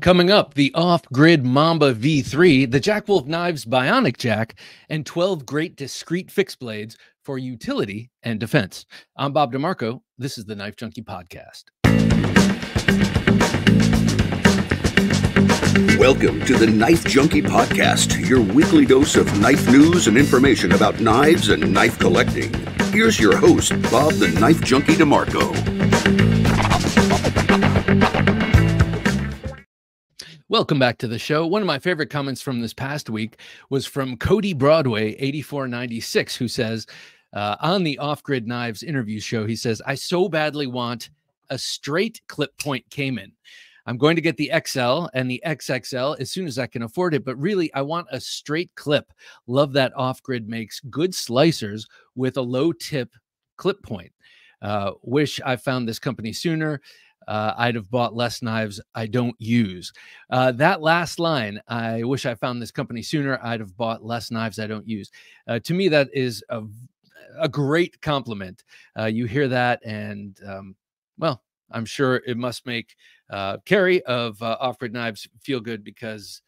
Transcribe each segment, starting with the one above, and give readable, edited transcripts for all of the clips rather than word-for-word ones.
Coming up, the off-grid Mamba V3, the Jack Wolf Knives Bionic Jack, and 12 great discrete fixed blades for utility and defense. I'm Bob DeMarco. This is the Knife Junkie Podcast. Welcome to the Knife Junkie Podcast, your weekly dose of knife news and information about knives and knife collecting. Here's your host, Bob the Knife Junkie DeMarco. Welcome back to the show. One of my favorite comments from this past week was from Cody Broadway, 8496, who says, on the Off Grid Knives interview show, he says, I so badly want a straight clip point Cayman. I'm going to get the XL and the XXL as soon as I can afford it, but really I want a straight clip. Love that Off Grid makes good slicers with a low tip clip point. Wish I found this company sooner. I'd have bought less knives I don't use. That last line, I wish I found this company sooner. I'd have bought less knives I don't use. To me, that is a great compliment. You hear that and, well, I'm sure it must make Kerry of Off Grid Knives feel good because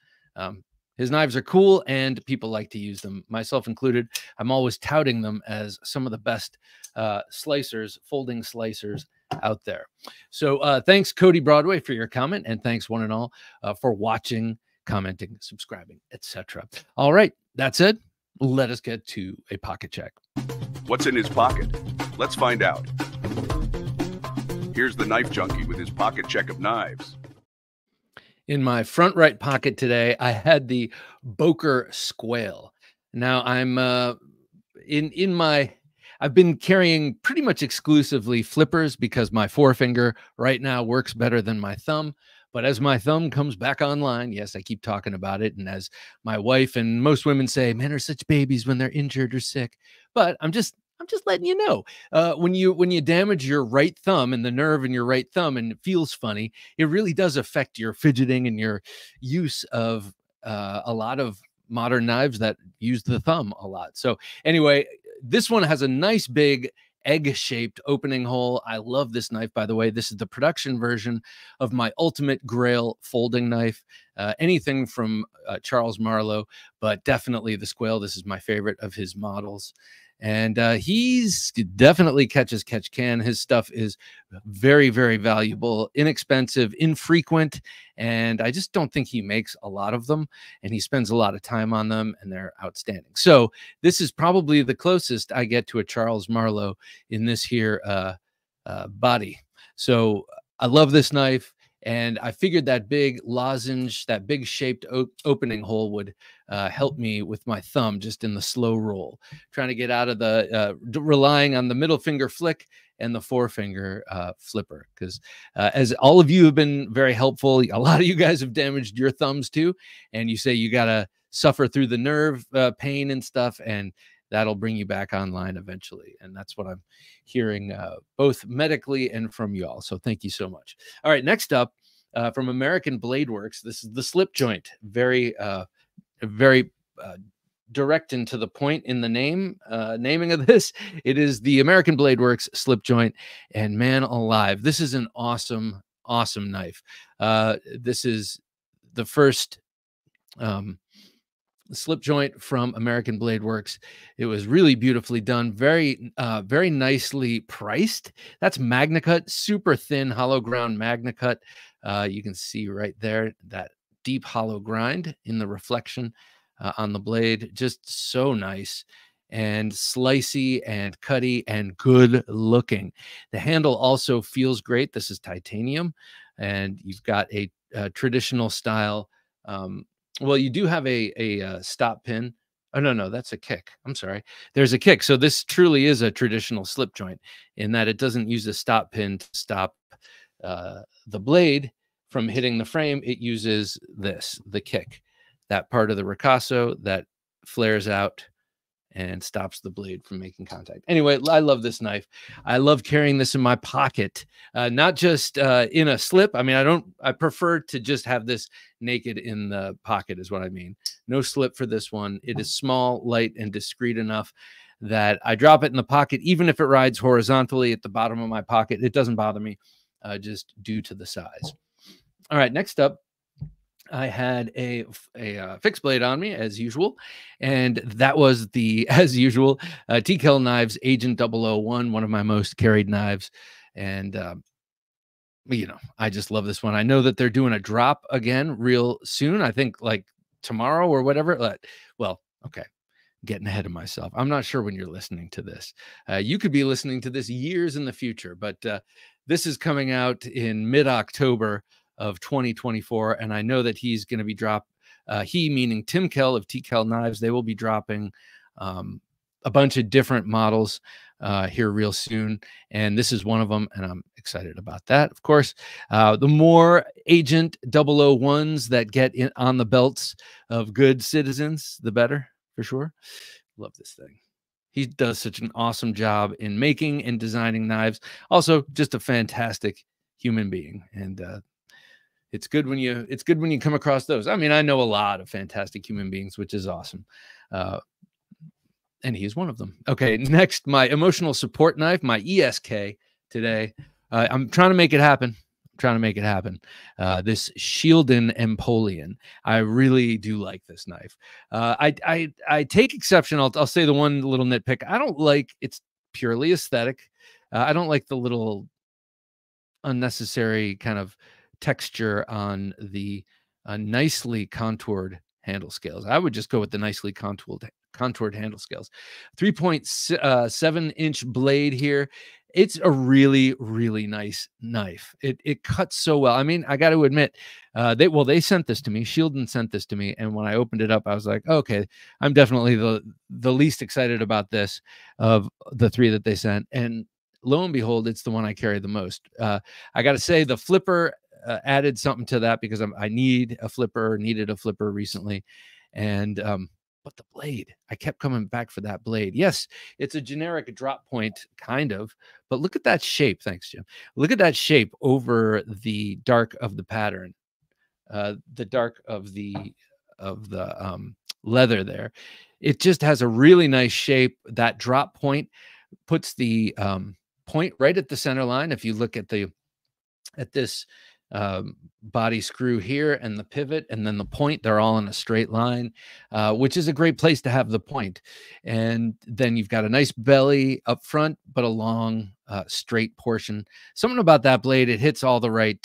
his knives are cool and people like to use them, myself included. I'm always touting them as some of the best slicers, folding slicers out there. So thanks, Cody Broadway, for your comment, and thanks one and all for watching, commenting, subscribing, etc. All right, that said, let us get to a pocket check. What's in his pocket? Let's find out. Here's the Knife Junkie with his pocket check of knives. In my front right pocket today, I had the Boker Squail. Now I'm in my I've been carrying pretty much exclusively flippers because my forefinger right now works better than my thumb. But as my thumb comes back online, yes, I keep talking about it. And as my wife and most women say, men are such babies when they're injured or sick. But I'm just letting you know, when you damage your right thumb and the nerve in your right thumb and it feels funny, it really does affect your fidgeting and your use of a lot of modern knives that use the thumb a lot. So anyway, this one has a nice big egg-shaped opening hole. I love this knife, by the way. This is the production version of my ultimate grail folding knife. Anything from Charles Marlowe, but definitely the Squail. This is my favorite of his models. And he's definitely catch as catch can. His stuff is very, very valuable, inexpensive, infrequent, and I just don't think he makes a lot of them, and he spends a lot of time on them, and they're outstanding. So this is probably the closest I get to a Charles Marlowe in this here body. So I love this knife, and I figured that big lozenge, that big shaped opening hole would help me with my thumb just in the slow roll, trying to get out of the relying on the middle finger flick and the forefinger flipper. Because as all of you have been very helpful, a lot of you guys have damaged your thumbs too. And you say you got to suffer through the nerve pain and stuff. And that'll bring you back online eventually. And that's what I'm hearing both medically and from you all. So thank you so much. All right, next up from American Blade Works, this is the slip joint. Very direct and to the point in the name, naming of this. It is the American Blade Works slip joint. And man alive, this is an awesome, awesome knife. This is the first slip joint from American Blade Works. It was really beautifully done, very nicely priced. That's Magna Cut, super thin hollow ground Magna Cut. You can see right there that deep hollow grind in the reflection on the blade. Just so nice and slicey and cutty and good looking. The handle also feels great. This is titanium, and you've got a traditional style. Well, you do have a stop pin. Oh, no, that's a kick. I'm sorry. There's a kick. So this truly is a traditional slip joint in that it doesn't use a stop pin to stop the blade from hitting the frame. It uses this, the kick, that part of the ricasso that flares out and stops the blade from making contact. Anyway, I love this knife. I love carrying this in my pocket, not just in a slip. I mean, I prefer to just have this naked in the pocket is what I mean. No slip for this one. It is small, light, and discreet enough that I drop it in the pocket. Even if it rides horizontally at the bottom of my pocket, it doesn't bother me just due to the size. All right, next up, I had a fixed blade on me as usual, and that was the, as usual, T.Kell Knives Agent 001, one of my most carried knives. And you know, I just love this one. I know that they're doing a drop again real soon. I think like tomorrow or whatever. Well, okay, getting ahead of myself. I'm not sure when you're listening to this. You could be listening to this years in the future, but this is coming out in mid-October of 2024, and I know that he's going to be dropped. He, meaning Tim Kell of T.Kell Knives, they will be dropping a bunch of different models here real soon, and this is one of them, and I'm excited about that. Of course, the more Agent 001s that get in on the belts of good citizens, the better, for sure. Love this thing. He does such an awesome job in making and designing knives. Also, just a fantastic human being, and it's good when you come across those. I mean, I know a lot of fantastic human beings, which is awesome. And he's one of them. Okay, next, my emotional support knife, my ESK today. I'm trying to make it happen. This Shieldon Empoleon. I really do like this knife. I take exception. I'll say the one little nitpick. I don't like, it's purely aesthetic. I don't like the little unnecessary kind of texture on the nicely contoured handle scales. I would just go with the nicely contoured handle scales. 3.7 inch blade here. It's a really, really nice knife. It cuts so well. I mean, I got to admit, they sent this to me. Shieldon sent this to me, and when I opened it up, I was like, okay, I'm definitely the least excited about this of the three that they sent. And lo and behold, it's the one I carry the most. I got to say, the flipper added something to that, because I needed a flipper recently, and but the blade, I kept coming back for that blade. Yes, it's a generic drop point, kind of, but look at that shape. Thanks, Jim. Look at that shape over the dark of the pattern, the dark of the leather there. It just has a really nice shape. That drop point puts the point right at the center line. If you look at this body screw here, and the pivot, and then the point, they're all in a straight line, which is a great place to have the point. And then you've got a nice belly up front, but a long straight portion. Something about that blade, it hits all the right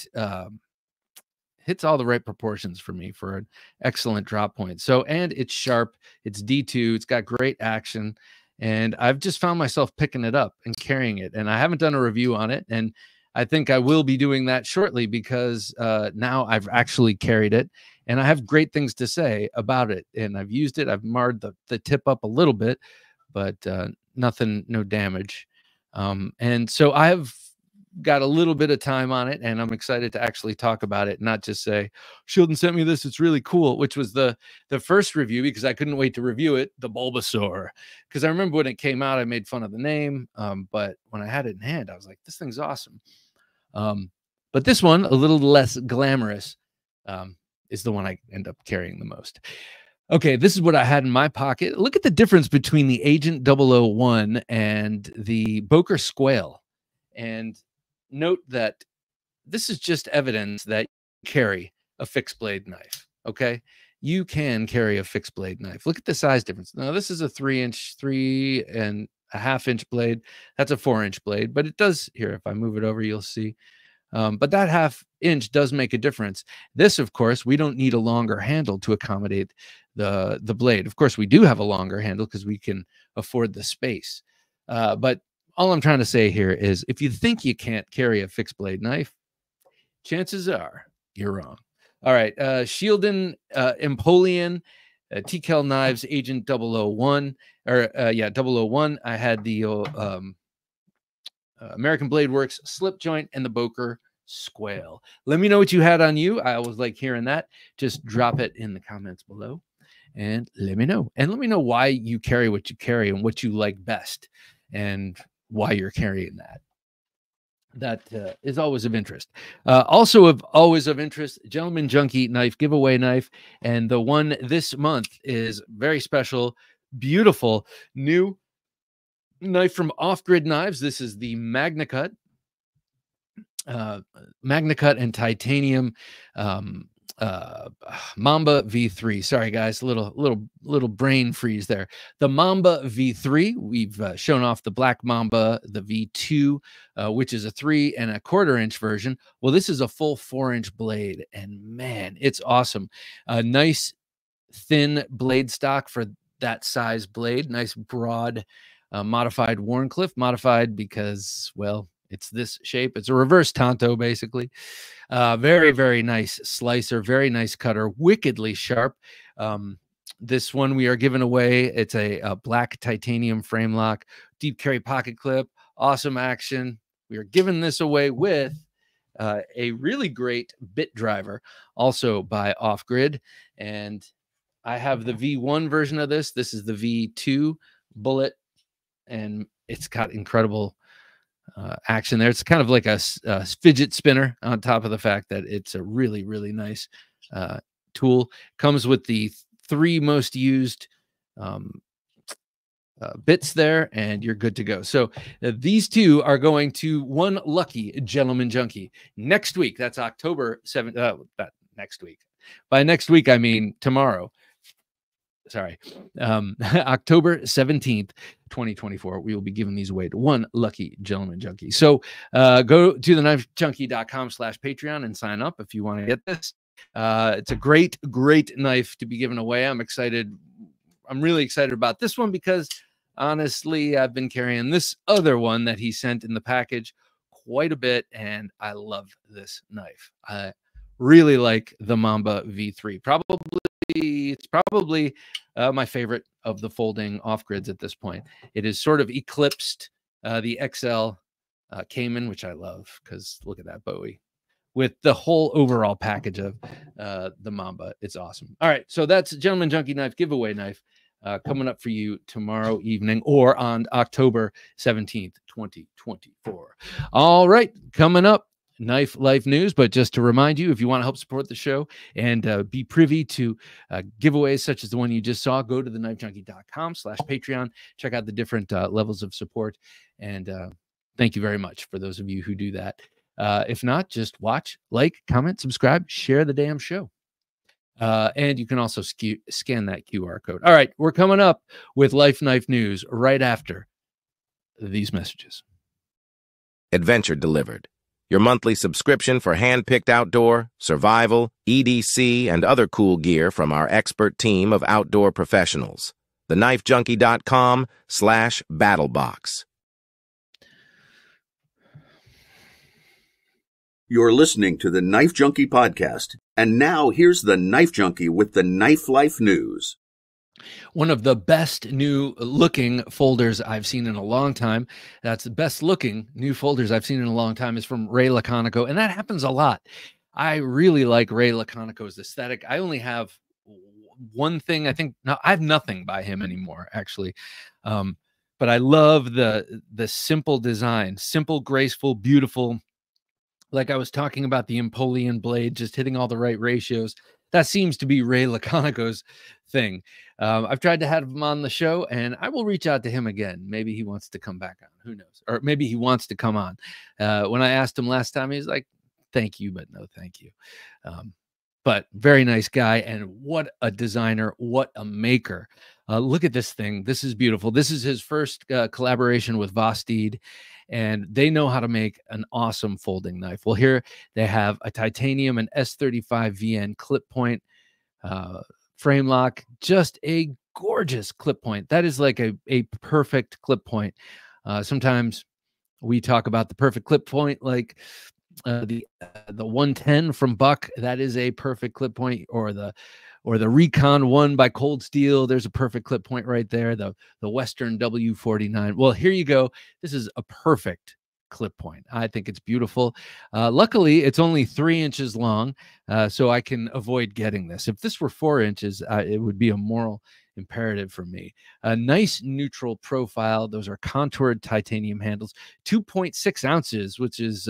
proportions for me, for an excellent drop point. So, and it's sharp, it's D2, it's got great action, and I've just found myself picking it up and carrying it, and I haven't done a review on it, and I think I will be doing that shortly, because now I've actually carried it, and I have great things to say about it. And I've used it. I've marred the tip up a little bit, but nothing, no damage. And so I've got a little bit of time on it, and I'm excited to actually talk about it, not just say, Shieldon sent me this, it's really cool, which was the first review, because I couldn't wait to review it, the Bulbasaur. Because I remember when it came out, I made fun of the name, but when I had it in hand, I was like, this thing's awesome. But this one, a little less glamorous, is the one I end up carrying the most. Okay, this is what I had in my pocket. Look at the difference between the Agent 001 and the Boker Squail. And note that this is just evidence that you carry a fixed blade knife, okay? You can carry a fixed blade knife. Look at the size difference. Now, this is a 3.5 inch blade. That's a 4 inch blade, but it does here. If I move it over, you'll see. But that 1/2 inch does make a difference. This, of course, we don't need a longer handle to accommodate the blade. Of course, we do have a longer handle because we can afford the space. But all I'm trying to say here is, if you think you can't carry a fixed blade knife, chances are you're wrong. All right, Shieldon Empoleon, T.Kell Knives Agent 001, or yeah, 001. I had the American Blade Works slip joint and the Boker Squail. Let me know what you had on you. I always like hearing that. Just drop it in the comments below and let me know. And let me know why you carry what you carry and what you like best, and why you're carrying that. That is always of interest. Also always of interest, Gentleman Junkie knife giveaway knife, and the one this month is very special, beautiful new knife from Off Grid Knives. This is the Magna Cut, Magna Cut and titanium Mamba V3. Sorry, guys, little brain freeze there. The Mamba V3, we've shown off the black Mamba, the V2, which is a 3.25-inch version. Well, this is a full 4-inch blade, and man, it's awesome. A nice thin blade stock for that size blade. Nice broad modified Warncliffe, modified because, well, it's this shape. It's a reverse tanto, basically. Very, very nice slicer. Very nice cutter. Wickedly sharp. This one we are giving away. It's a black titanium frame lock. Deep carry pocket clip. Awesome action. We are giving this away with a really great bit driver, also by Off Grid. And I have the V1 version of this. This is the V2 bullet. And it's got incredible action there. It's kind of like a fidget spinner, on top of the fact that it's a really, really nice tool. Comes with the 3 most used bits there, and you're good to go. So these 2 are going to one lucky gentleman junkie next week. That's October 7th. Next week. By next week, I mean tomorrow. Sorry, October 17th, 2024, we will be giving these away to one lucky gentleman junkie. So go to theknivejunkie.com/Patreon and sign up if you want to get this. It's a great, great knife to be given away. I'm excited. I'm really excited about this one because, honestly, I've been carrying this other one that he sent in the package quite a bit, and I love this knife. I really like the Mamba V3. It's probably my favorite of the folding off-grids at this point. It has sort of eclipsed the XL Cayman, which I love because look at that Bowie, with the whole overall package of the Mamba. It's awesome. All right, so that's Gentleman Junkie Knife giveaway knife coming up for you tomorrow evening or on October 17th, 2024. All right, coming up, Knife Life News. But just to remind you, if you want to help support the show and be privy to giveaways such as the one you just saw, go to theknivejunkie.com/Patreon. Check out the different levels of support. And thank you very much for those of you who do that. If not, just watch, like, comment, subscribe, share the damn show. And you can also scan that QR code. All right, we're coming up with Life Knife News right after these messages. Adventure delivered. Your monthly subscription for hand-picked outdoor, survival, EDC, and other cool gear from our expert team of outdoor professionals. TheKnifeJunkie.com/Battlebox. You're listening to the Knife Junkie podcast, and now here's the Knife Junkie with the Knife Life News. One of the best new looking folders I've seen in a long time. That's the best looking new folders I've seen in a long time is from Ray LaConoco. And that happens a lot. I really like Ray LaConoco's aesthetic. I only have one thing. I think no, I have nothing by him anymore, actually. But I love the simple design, simple, graceful, beautiful. Like I was talking about the Empoleon blade, just hitting all the right ratios. That seems to be Ray LaConoco's thing. I've tried to have him on the show, and I will reach out to him again. Maybe he wants to come back on. Who knows? Or maybe he wants to come on. When I asked him last time, he's like, thank you, but no thank you. But very nice guy, and what a designer, what a maker. Look at this thing. This is beautiful. This is his first collaboration with Vosteed, and they know how to make an awesome folding knife. Well, here they have a titanium and S35VN clip point frame lock, just a gorgeous clip point. That is like a perfect clip point. Sometimes we talk about the perfect clip point like the 110 from Buck. That is a perfect clip point, or the Recon 1 by Cold Steel. There's a perfect clip point right there. The Western W49. Well, here you go. This is a perfect clip point. I think it's beautiful. Luckily, it's only 3 inches long, so I can avoid getting this. If this were 4 inches, it would be a moral imperative for me. A nice neutral profile. Those are contoured titanium handles. 2.6 ounces, which is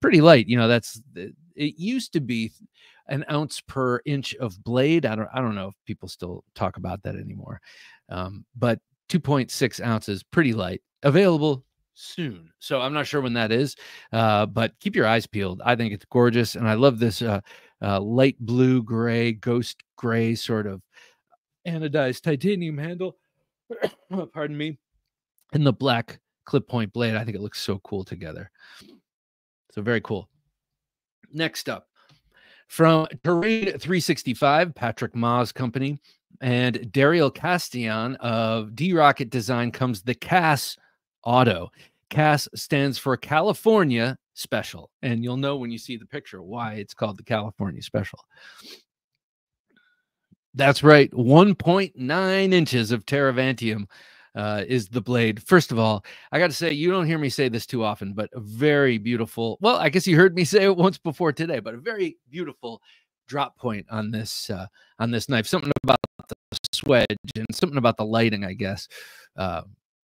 pretty light. You know, that's it used to be an ounce per inch of blade. I don't know if people still talk about that anymore, but 2.6 ounces, pretty light. Available soon, so I'm not sure when that is, but keep your eyes peeled. I think it's gorgeous, and I love this light blue gray, ghost gray sort of anodized titanium handle. Pardon me. And the black clip point blade. I think it looks so cool together. So very cool. Next up, from Terrain 365, Patrick Ma's company, and Darriel Caston of D-Rocket Design, comes the CAS Auto. CAS stands for California Special, and you'll know when you see the picture why it's called the California Special. That's right, 1.9 inches of Teravantium is the blade. First of all, I got to say, you don't hear me say this too often, but a very beautiful, well, I guess you heard me say it once before today, but a very beautiful drop point on this knife. Something about the swedge and something about the lighting, I guess,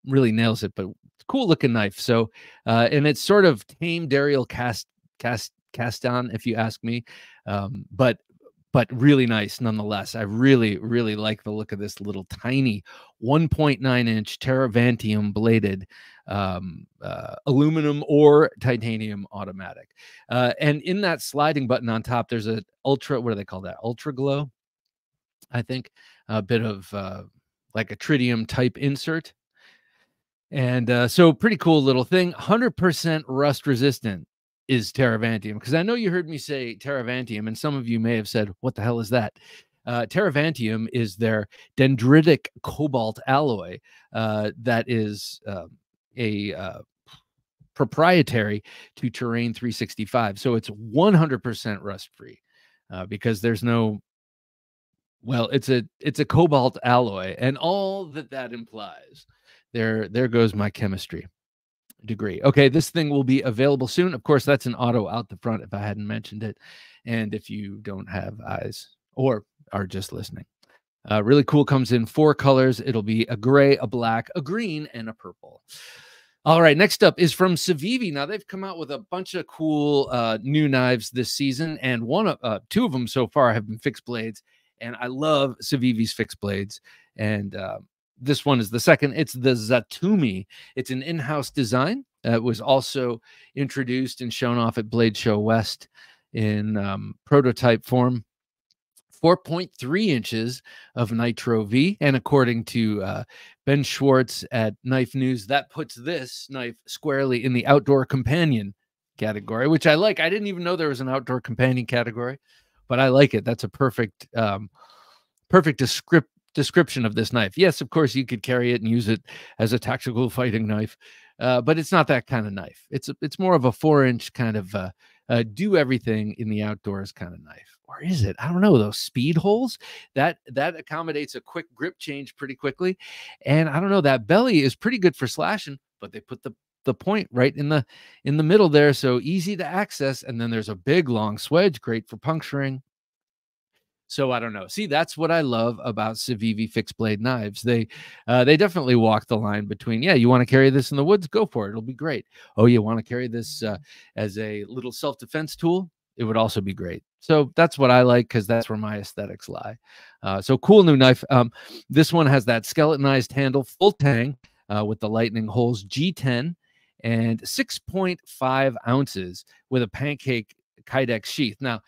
really nails it, but cool looking knife. So, and it's sort of tame Darriel Caston, if you ask me, but really nice nonetheless. I really, really like the look of this little tiny 1.9 inch Teravantium bladed aluminum or titanium automatic. And in that sliding button on top, there's an ultra, what do they call that? Ultra glow, I think, a bit of like a tritium type insert. And so pretty cool little thing, 100% rust resistant is Teravantium, because I know you heard me say Teravantium, and some of you may have said, what the hell is that? Teravantium is their dendritic cobalt alloy that is proprietary to Terrain 365. So it's 100% rust-free because there's no, well, it's a cobalt alloy, and all that that implies. There goes my chemistry degree. Okay, this thing will be available soon. Of course, that's an auto out the front if I hadn't mentioned it. And if you don't have eyes or are just listening, really cool. Comes in 4 colors. It'll be a gray, a black, a green, and a purple. All right, next up is from Civivi. Now, they've come out with a bunch of cool new knives this season, and two of them so far have been fixed blades, and I love Civivi's fixed blades. And this one is the second. It's the Zatumi. It's an in-house design. It was also introduced and shown off at Blade Show West in prototype form. 4.3 inches of Nitro V. And according to Ben Schwartz at Knife News, that puts this knife squarely in the outdoor companion category, which I like. I didn't even know there was an outdoor companion category, but I like it. That's a perfect, perfect description of this knife. Yes, of course, you could carry it and use it as a tactical fighting knife, but it's not that kind of knife. It's more of a 4-inch kind of do everything in the outdoors kind of knife. Or is it? I don't know. Those speed holes, that accommodates a quick grip change pretty quickly. And I don't know, that belly is pretty good for slashing, but they put the point right in the middle there, so easy to access. And then there's a big long swedge, great for puncturing. So I don't know. See, that's what I love about Civivi fixed blade knives. They definitely walk the line between, yeah, you want to carry this in the woods? Go for it. It'll be great. Oh, you want to carry this as a little self-defense tool? It would also be great. So that's what I like, because that's where my aesthetics lie. So cool new knife. This one has that skeletonized handle, full tang with the lightning holes, G10, and 6.5 ounces with a pancake Kydex sheath. Now,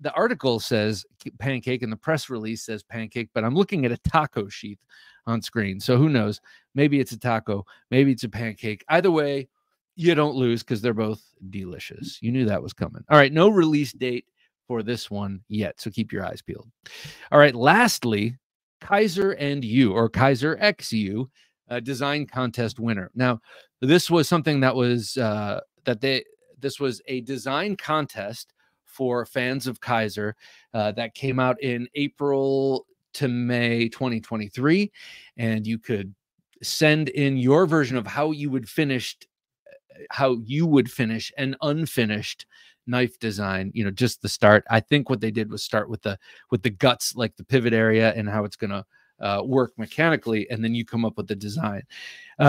the article says pancake and the press release says pancake, but I'm looking at a taco sheath on screen. So who knows? Maybe it's a taco. Maybe it's a pancake. Either way, you don't lose, because they're both delicious. You knew that was coming. All right. No release date for this one yet, so keep your eyes peeled. All right. Lastly, Kizer and You, or Kizer XU, design contest winner. Now, this was something that was, this was a design contest for fans of Kizer that came out in April to May 2023, and you could send in your version of how you would finish an unfinished knife design, you know, just the start. I think what they did was start with the guts, like the pivot area and how it's going to work mechanically, and then you come up with the design.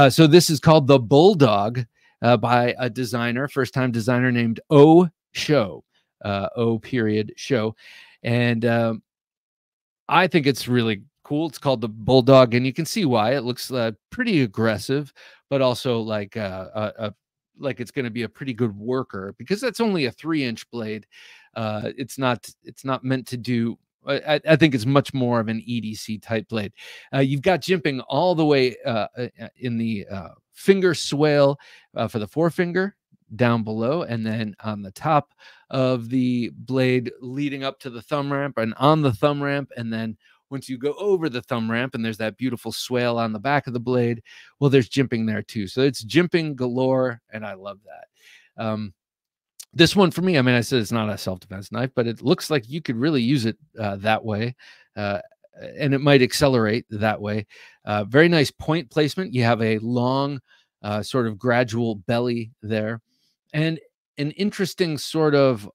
So this is called the Bulldog by a designer, first-time designer named O Show. Show. And I think it's really cool. It's called the Bulldog, and you can see why. It looks pretty aggressive, but also like it's going to be a pretty good worker, because that's only a 3-inch blade. It's not meant to do. I think it's much more of an EDC type blade. You've got jimping all the way in the finger swale for the forefinger down below, and then on the top of the blade leading up to the thumb ramp and on the thumb ramp. And then once you go over the thumb ramp and there's that beautiful swale on the back of the blade, well, there's jimping there too. So it's jimping galore, and I love that. This one for me, I mean, I said it's not a self-defense knife, but it looks like you could really use it that way, and it might accelerate that way. Very nice point placement. You have a long sort of gradual belly there, and an interesting sort of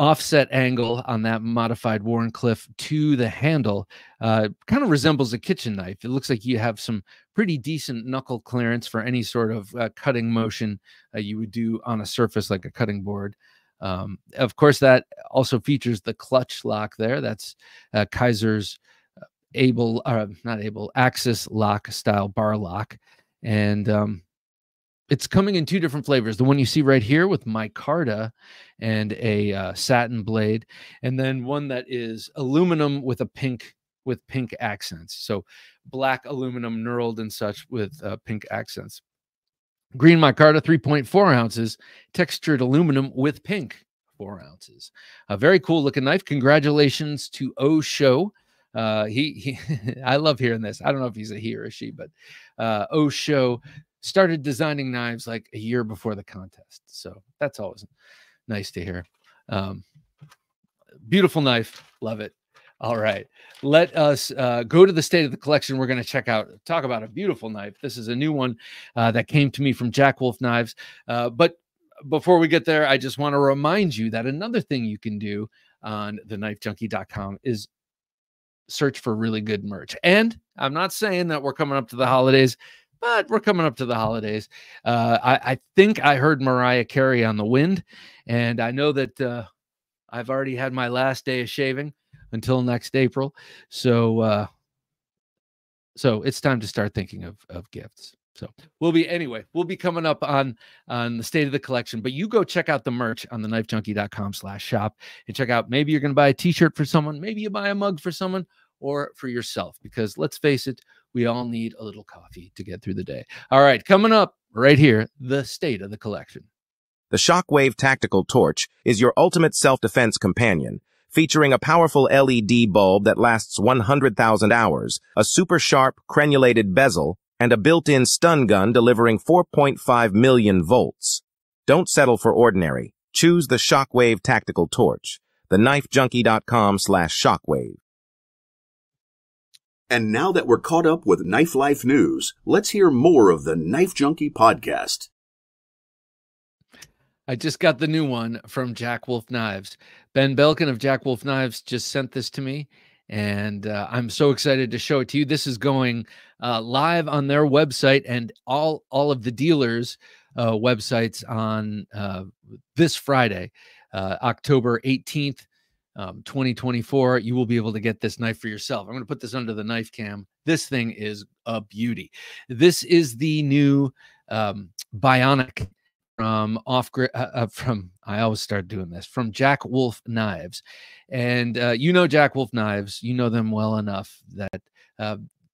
offset angle on that modified Warncliffe to the handle. Kind of resembles a kitchen knife. It looks like you have some pretty decent knuckle clearance for any sort of cutting motion you would do on a surface like a cutting board. Of course, that also features the clutch lock there. That's Kizer's Axis lock style bar lock. And it's coming in two different flavors. The one you see right here with micarta and a satin blade, and then one that is aluminum with pink accents. So black aluminum knurled and such with pink accents. Green micarta, 3.4 ounces, textured aluminum with pink, 4 ounces. A very cool looking knife. Congratulations to O Show. I love hearing this. I don't know if he's a he or a she, but O Show started designing knives like a year before the contest. So that's always nice to hear. Beautiful knife. Love it. All right. Let us go to the state of the collection. We're going to talk about a beautiful knife. This is a new one that came to me from Jack Wolf Knives. But before we get there, I just want to remind you that another thing you can do on theknifejunkie.com is search for really good merch. And I'm not saying that we're coming up to the holidays, but we're coming up to the holidays. I think I heard Mariah Carey on The Wind, and I know that I've already had my last day of shaving until next April. So so it's time to start thinking of gifts. So we'll be coming up on the state of the collection, but you go check out the merch on theknifejunkie.com/shop and check out, maybe you're going to buy a t-shirt for someone, maybe you buy a mug for someone, or for yourself, because let's face it, we all need a little coffee to get through the day. All right, coming up right here, the state of the collection. The Shockwave Tactical Torch is your ultimate self-defense companion, featuring a powerful LED bulb that lasts 100,000 hours, a super sharp crenulated bezel, and a built-in stun gun delivering 4.5 million volts. Don't settle for ordinary. Choose the Shockwave Tactical Torch. TheKnifeJunkie.com/shockwave. And now that we're caught up with Knife Life News, let's hear more of the Knife Junkie podcast. I just got the new one from Jack Wolf Knives. Ben Belkin of Jack Wolf Knives just sent this to me, and I'm so excited to show it to you. This is going live on their website and all of the dealers' websites on this Friday, October 18th. 2024, you will be able to get this knife for yourself. I'm going to put this under the knife cam. This thing is a beauty. This is the new Bionic from Off Grid. I always start doing this, from Jack Wolf Knives, and you know Jack Wolf Knives. You know them well enough that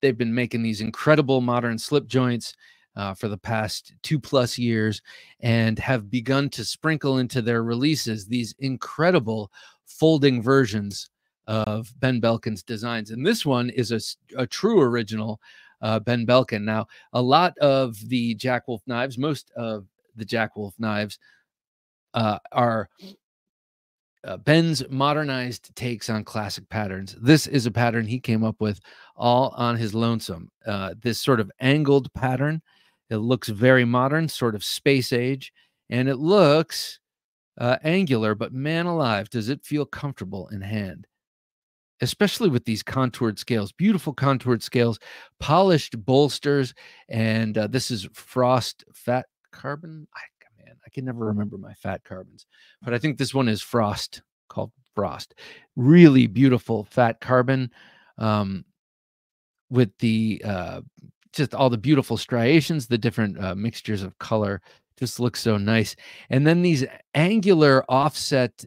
they've been making these incredible modern slip joints for the past 2+ years, and have begun to sprinkle into their releases these incredible folding versions of Ben Belkin's designs. And this one is a true original Ben Belkin. Now, a lot of the Jack Wolf Knives, most of the Jack Wolf Knives are Ben's modernized takes on classic patterns. This is a pattern he came up with all on his lonesome. This sort of angled pattern. It looks very modern, sort of space age, and it looks angular, but man alive, does it feel comfortable in hand, especially with these contoured scales. Beautiful contoured scales, polished bolsters, and this is frost fat carbon. I can never remember my fat carbons, but I think this one is frost, called frost. Really beautiful fat carbon with the just all the beautiful striations, the different mixtures of color Just looks so nice. And then these angular offset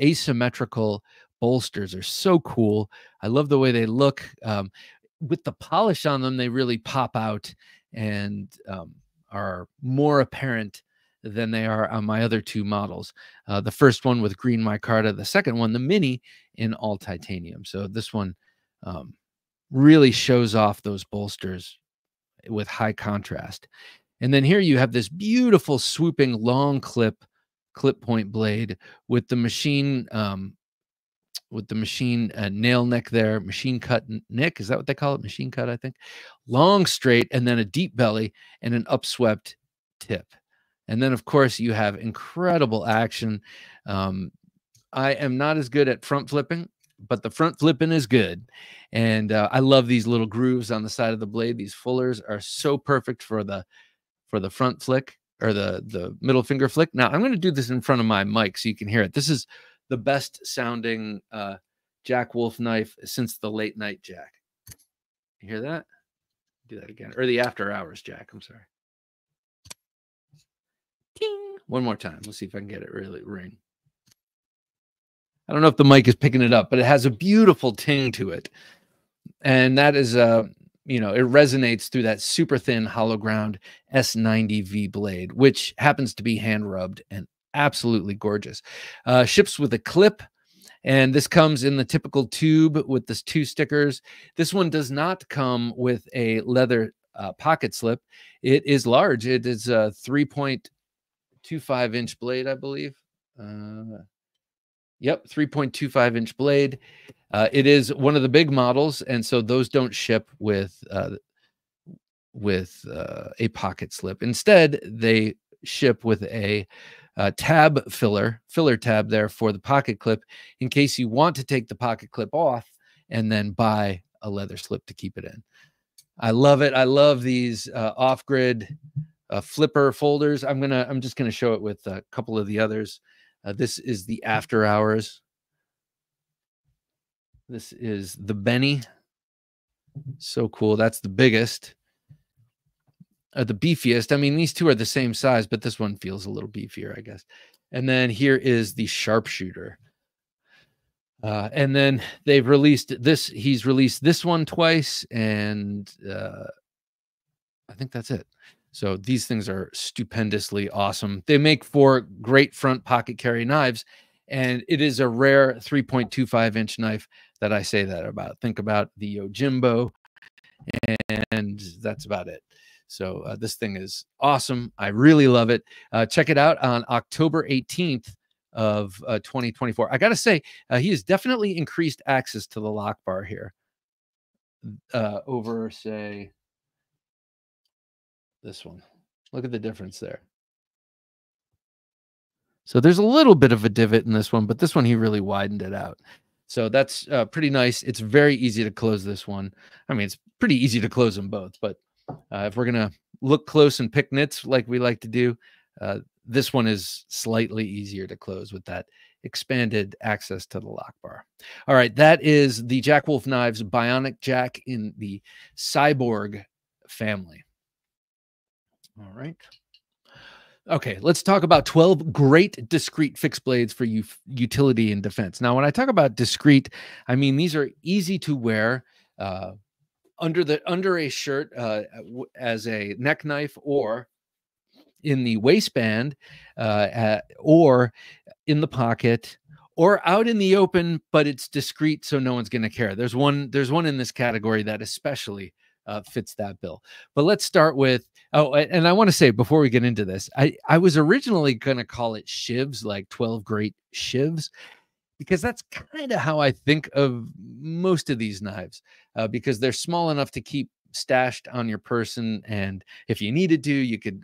asymmetrical bolsters are so cool. I love the way they look. With the polish on them, they really pop out and are more apparent than they are on my other two models. The first one with green micarta, the second one, the mini, in all titanium. So this one really shows off those bolsters with high contrast. And then here you have this beautiful swooping long clip point blade with the machine nail neck there, machine cut nick. Is that what they call it? Machine cut, I think. Long straight, and then a deep belly and an upswept tip. And then, of course, you have incredible action. I am not as good at front flipping, but the front flipping is good. And I love these little grooves on the side of the blade. These fullers are so perfect for the front flick, or the middle finger flick. Now, I'm going to do this in front of my mic so you can hear it. This is the best sounding Jack Wolf knife since the late night Jack. You hear that? Do that again. Or the after hours Jack, I'm sorry. Ding. One more time. Let's see if I can get it really ring. I don't know if the mic is picking it up, but it has a beautiful ting to it. And that is you know, it resonates through that super thin hollow ground S90V blade, which happens to be hand rubbed and absolutely gorgeous. Ships with a clip, and this comes in the typical tube with this 2 stickers. This one does not come with a leather pocket slip. It is large. It is a 3.25 inch blade, I believe. Yep, 3.25 inch blade. It is one of the big models, and so those don't ship with a pocket slip. Instead, they ship with a tab filler tab there for the pocket clip, in case you want to take the pocket clip off and then buy a leather slip to keep it in. I love it. I love these off-grid flipper folders. I'm just gonna show it with a couple of the others. This is the after hours. This is the Benny. So cool. That's the biggest, the beefiest. I mean, these two are the same size, but this one feels a little beefier, I guess. And then here is the sharpshooter. And then they've released this. He's released this one twice, and I think that's it. So these things are stupendously awesome. They make 4 great front pocket carry knives, and it is a rare 3.25 inch knife that I say that about. Think about the Yojimbo, and that's about it. So this thing is awesome. I really love it. Check it out on October 18th of 2024. I got to say, he has definitely increased access to the lock bar here over, say, this one. Look at the difference there. So there's a little bit of a divot in this one, but this one he really widened it out. So that's pretty nice. It's very easy to close this one. I mean, it's pretty easy to close them both, but if we're going to look close and pick nits like we like to do, this one is slightly easier to close with that expanded access to the lock bar. All right, that is the Jack Wolf Knives Bionic Jack in the Cyborg family. All right. Okay, let's talk about 12 great discrete fixed blades for utility and defense. Now, when I talk about discrete, I mean these are easy to wear under a shirt as a neck knife, or in the waistband, or in the pocket, or out in the open. But it's discreet, so no one's going to care. There's one in this category that especially fits that bill. But let's start with, oh, and I want to say before we get into this, I was originally going to call it shivs, like 12 great shivs, because that's kind of how I think of most of these knives, because they're small enough to keep stashed on your person, and if you needed to, you could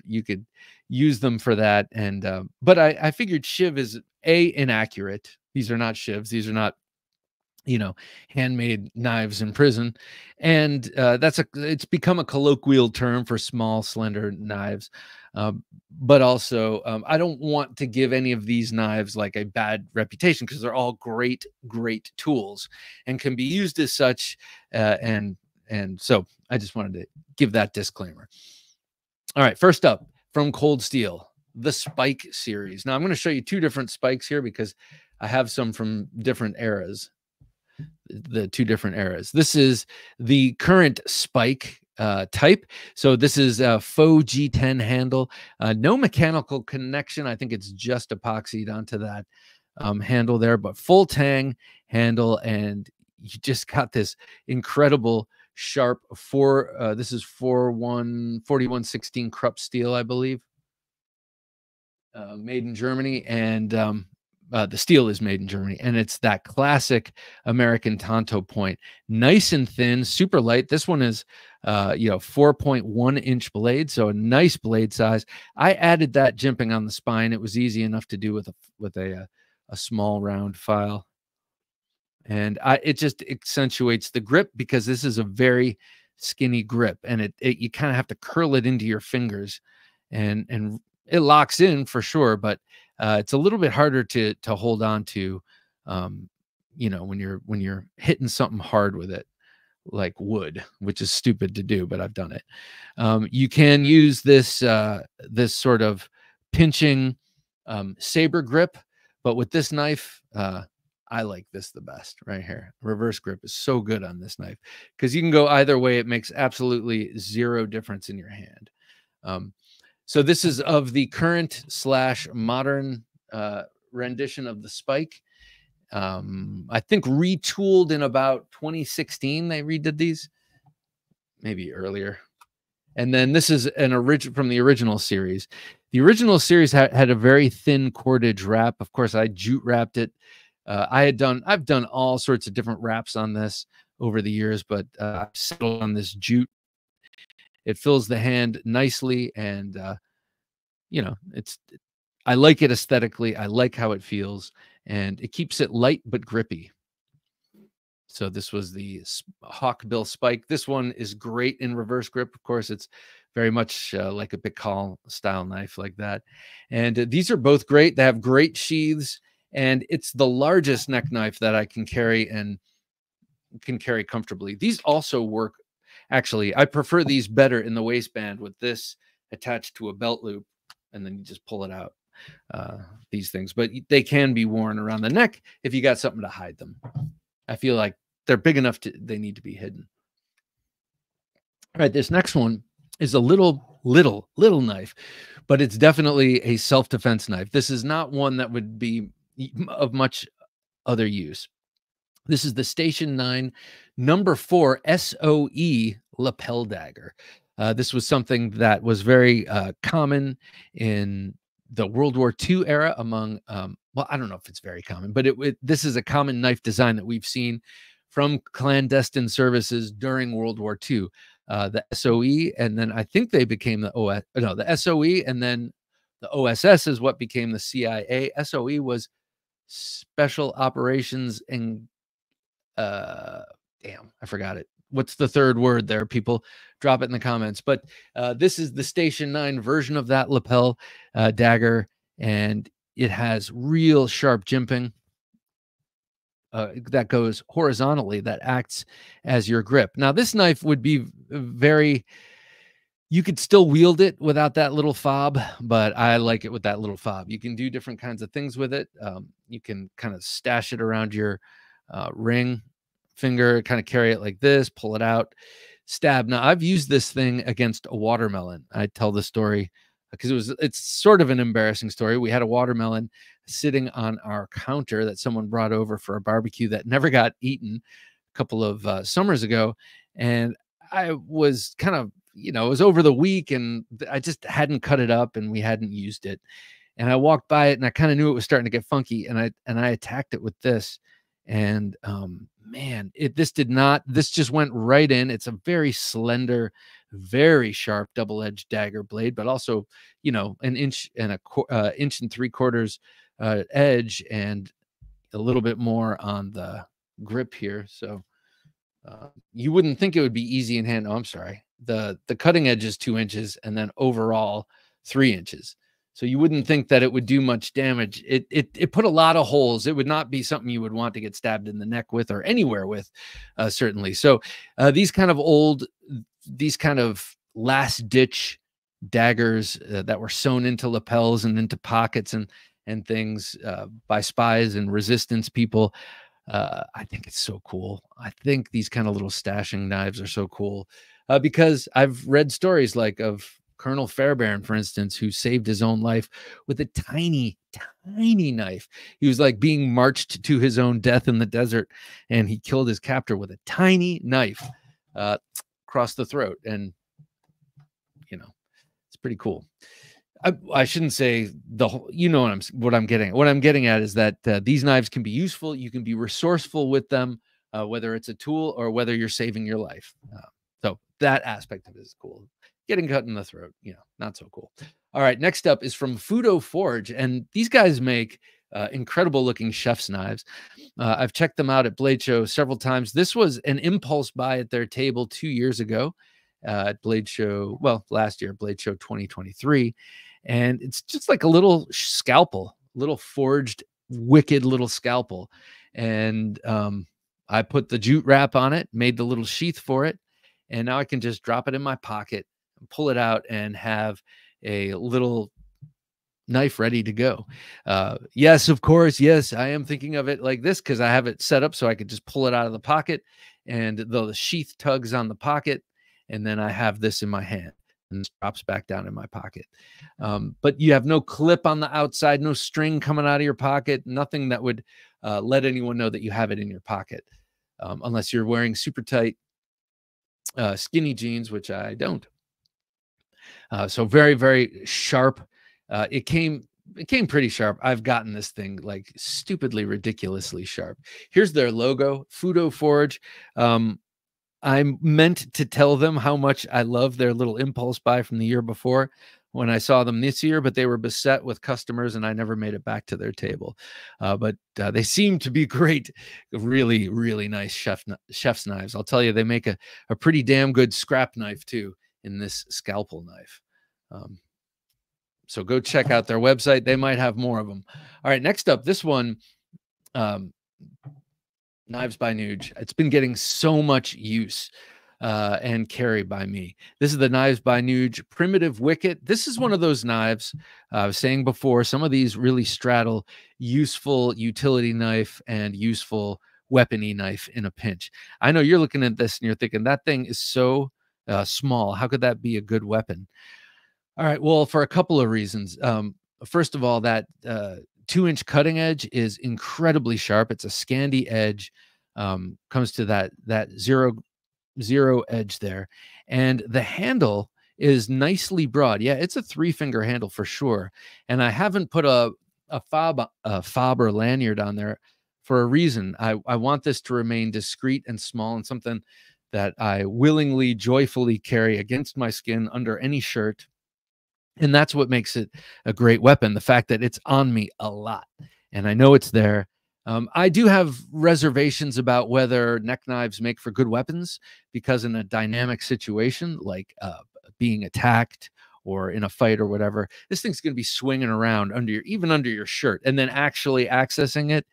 use them for that. And but I figured shiv is inaccurate. These are not shivs. These are not, you know, handmade knives in prison. And it's become a colloquial term for small, slender knives. But also, I don't want to give any of these knives like a bad reputation, because they're all great, great tools and can be used as such. And so I just wanted to give that disclaimer. All right, first up, from Cold Steel, the spike series. Now I'm going to show you two different spikes here because I have some from different eras, the two different eras. This is the current spike type. So this is a faux G10 handle, no mechanical connection. I think it's just epoxied onto that handle there, but full tang handle. And you just got this incredible sharp this is 4116 Krupp steel, I believe, made in Germany. And the steel is made in Germany, and it's that classic American Tonto point, nice and thin, super light. This one is, 4.1 inch blade. So a nice blade size. I added that jimping on the spine. It was easy enough to do with a small round file. And it just accentuates the grip because this is a very skinny grip, and it you kind of have to curl it into your fingers, and it locks in for sure. But it's a little bit harder to hold on to, when you're hitting something hard with it, like wood, which is stupid to do, but I've done it. You can use this this sort of pinching saber grip, but with this knife, I like this the best right here. Reverse grip is so good on this knife because you can go either way. It makes absolutely zero difference in your hand. So this is of the current / modern rendition of the spike. I think retooled in about 2016. They redid these, maybe earlier. And then this is an original from the original series. The original series had a very thin cordage wrap. Of course, I jute wrapped it. I've done all sorts of different wraps on this over the years, but I've settled on this jute. It fills the hand nicely, and I like it aesthetically. I like how it feels, and it keeps it light but grippy. So this was the Hawkbill spike. This one is great in reverse grip. Of course, it's very much like a Bicol style knife like that. And these are both great. They have great sheaths. And it's the largest neck knife that I can carry and can carry comfortably. These also work. Actually, I prefer these better in the waistband with this attached to a belt loop, and then you just pull it out, these things. But they can be worn around the neck if you got something to hide them. I feel like they're big enough they need to be hidden. All right, this next one is a little knife, but it's definitely a self-defense knife. This is not one that would be of much other use. This is the Station 9 number 4 SOE lapel dagger. This was something that was very common in the World War II era among, well, I don't know if it's very common, but this is a common knife design that we've seen from clandestine services during World War II. The SOE, and then I think they became the OS. No, the SOE, and then the OSS is what became the CIA. SOE was Special Operations and damn, I forgot it. What's the third word there, people? Drop it in the comments. But this is the Station 9 version of that lapel dagger, and it has real sharp jimping that goes horizontally, that acts as your grip. Now, this knife would be very... You could still wield it without that little fob, but I like it with that little fob. You can do different kinds of things with it. You can kind of stash it around your ring finger, kind of carry it like this, pull it out, stab. Now, I've used this thing against a watermelon. I tell the story because it's sort of an embarrassing story. We had a watermelon sitting on our counter that someone brought over for a barbecue that never got eaten a couple of summers ago. And I was kind of, it was over the week, and I just hadn't cut it up, and we hadn't used it. And I walked by it, and I kind of knew it was starting to get funky, and I attacked it with this. And man, this just went right in. It's a very slender, very sharp double-edged dagger blade, but also, an inch and inch and three quarters edge, and a little bit more on the grip here. So you wouldn't think it would be easy in hand. Oh, I'm sorry. The cutting edge is 2 inches, and then overall 3 inches. So you wouldn't think that it would do much damage. It put a lot of holes. It would not be something you would want to get stabbed in the neck with, or anywhere with, certainly. So these kind of last ditch daggers that were sewn into lapels and into pockets and things by spies and resistance people. I think it's so cool. I think these kind of little stashing knives are so cool because I've read stories like of Colonel Fairbairn, for instance, who saved his own life with a tiny, tiny knife. He was like being marched to his own death in the desert, and he killed his captor with a tiny knife across the throat. And, you know, it's pretty cool. I shouldn't say the whole, you know what I'm getting. What I'm getting at is that these knives can be useful. You can be resourceful with them, whether it's a tool or whether you're saving your life. So that aspect of it is cool. Getting cut in the throat, you know, not so cool. All right, next up is from Fudo Forge, and these guys make incredible looking chef's knives. I've checked them out at Blade Show several times. This was an impulse buy at their table 2 years ago at Blade Show, well, last year, Blade Show 2023, and it's just like a little scalpel, little forged, wicked little scalpel, and I put the jute wrap on it, made the little sheath for it, and now I can just drop it in my pocket, pull it out, and have a little knife ready to go. Yes, of course. Yes, I am thinking of it like this because I have it set up so I could just pull it out of the pocket, and the sheath tugs on the pocket, and then I have this in my hand and it drops back down in my pocket. But you have no clip on the outside, no string coming out of your pocket, nothing that would let anyone know that you have it in your pocket, unless you're wearing super tight skinny jeans, which I don't. So very, very sharp. It came pretty sharp. I've gotten this thing like stupidly, ridiculously sharp. Here's their logo, Fudo Forge. I'm meant to tell them how much I love their little impulse buy from the year before when I saw them this year, but they were beset with customers and I never made it back to their table. But they seem to be great. Really, really nice chef's knives. I'll tell you, they make a pretty damn good scrap knife too, in this scalpel knife. So go check out their website. They might have more of them. All right, next up, this one, Knives by Nuge. It's been getting so much use and carry by me. This is the Knives by Nuge Primitive Wicket. This is one of those knives I was saying before. Some of these really straddle useful utility knife and useful weapony knife in a pinch. I know you're looking at this and you're thinking, that thing is so small. How could that be a good weapon? All right. Well, for a couple of reasons. First of all, that 2-inch cutting edge is incredibly sharp. It's a Scandi edge, comes to that zero edge there. And the handle is nicely broad. Yeah, it's a 3-finger handle for sure. And I haven't put a fob or lanyard on there for a reason. I want this to remain discreet and small and something that I willingly, joyfully carry against my skin under any shirt. And that's what makes it a great weapon, the fact that it's on me a lot. And I know it's there. I do have reservations about whether neck knives make for good weapons, because in a dynamic situation, like being attacked or in a fight or whatever, this thing's going to be swinging around even under your shirt. And then actually accessing it,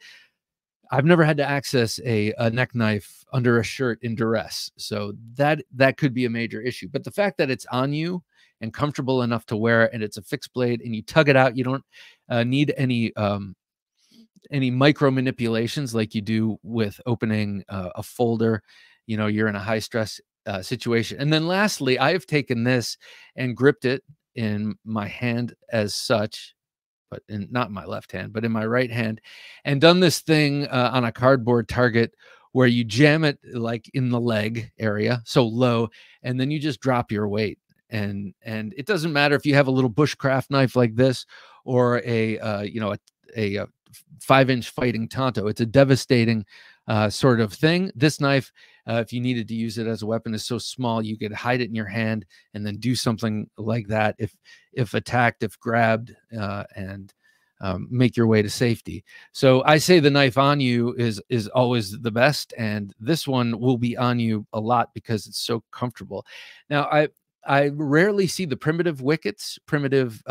I've never had to access a neck knife under a shirt in duress. So that could be a major issue. But the fact that it's on you and comfortable enough to wear it, and it's a fixed blade and you tug it out, you don't need any micro manipulations like you do with opening a folder. You know, you're in a high stress situation. And then lastly, I have taken this and gripped it in my hand as such, but not in my left hand, but in my right hand, and done this thing on a cardboard target where you jam it like in the leg area, so low, and then you just drop your weight. And it doesn't matter if you have a little bushcraft knife like this or a 5-inch fighting tanto. It's a devastating sort of thing. This knife, if you needed to use it as a weapon, is so small you could hide it in your hand and then do something like that if attacked, if grabbed, and make your way to safety. So I say the knife on you is always the best, and this one will be on you a lot because it's so comfortable. Now I rarely see the primitive wickets, primitive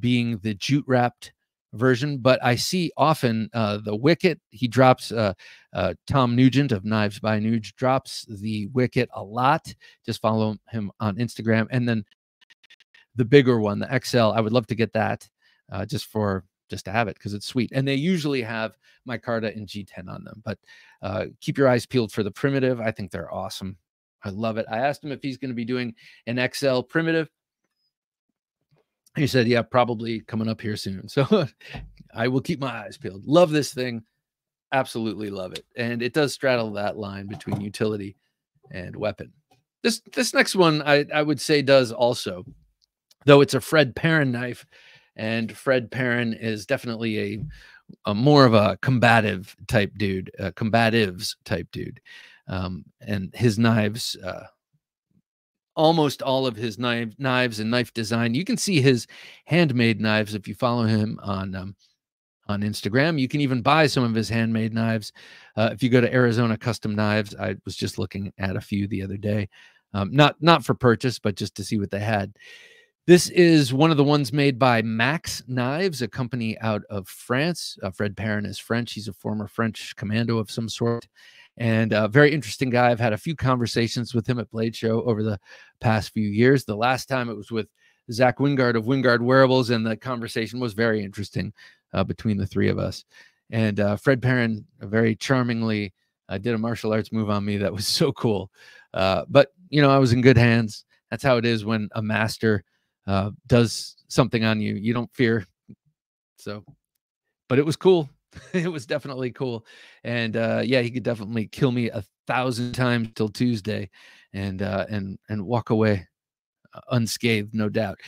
being the jute wrapped version, but I see often the wicket. He drops Tom Nugent of Knives by Nuge drops the wicket a lot. Just follow him on Instagram. And then the bigger one, the XL. I would love to get that just to have it because it's sweet. And they usually have micarta and G10 on them, but keep your eyes peeled for the primitive. I think they're awesome. I love it. I asked him if he's going to be doing an XL primitive. He said, yeah, probably coming up here soon. So I will keep my eyes peeled. Love this thing. Absolutely love it. And it does straddle that line between utility and weapon. This next one, I would say does also, though it's a Fred Perrin knife. And Fred Perrin is definitely a more of a combative type dude, combatives type dude. And his knives, almost all of his knives and knife design. You can see his handmade knives if you follow him on Instagram. You can even buy some of his handmade knives. If you go to Arizona Custom Knives, I was just looking at a few the other day. Not for purchase, but just to see what they had. This is one of the ones made by Max Knives, a company out of France. Fred Perrin is French. He's a former French commando of some sort. And a very interesting guy. I've had a few conversations with him at Blade Show over the past few years. The last time it was with Zach Wingard of Wingard Wearables, and the conversation was very interesting between the three of us. And Fred Perrin very charmingly did a martial arts move on me that was so cool. But, you know, I was in good hands. That's how it is when a master does something on you. You don't fear. So, but it was cool. It was definitely cool. And yeah, he could definitely kill me 1,000 times till Tuesday and walk away unscathed, no doubt.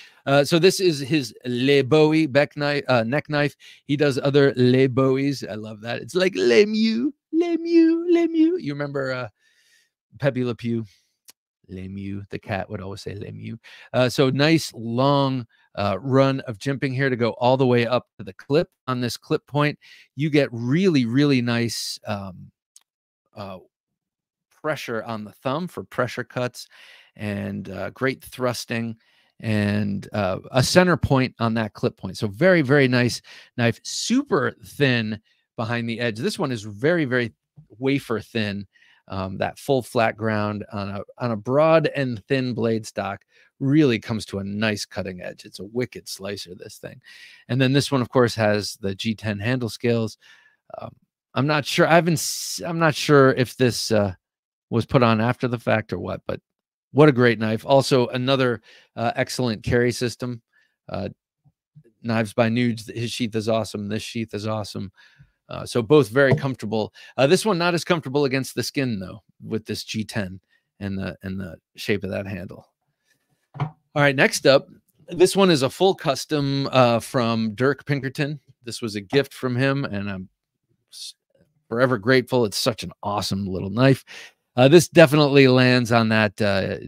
So this is his Le Bowie neck knife. He does other Le Bowies. I love that. It's like Le Mew, Le Mew, Le Mew. You remember Pepe Le Pew? Le Mew, the cat would always say Le Mew. So nice long run of jimping here to go all the way up to the clip. On this clip point, you get really, really nice pressure on the thumb for pressure cuts and great thrusting and a center point on that clip point. So very, very nice knife, super thin behind the edge. This one is very, very wafer thin. That full flat ground on a broad and thin blade stock really comes to a nice cutting edge. It's a wicked slicer, this thing. And then this one, of course, has the G10 handle scales. I'm not sure. I'm not sure if this was put on after the fact or what, but what a great knife. Also, another excellent carry system. Knives by Nuge. His sheath is awesome. This sheath is awesome. So both very comfortable. This one not as comfortable against the skin though, with this G10 and the shape of that handle. All right, next up, this one is a full custom from Dirk Pinkerton. This was a gift from him, and I'm forever grateful. It's such an awesome little knife. This definitely lands on that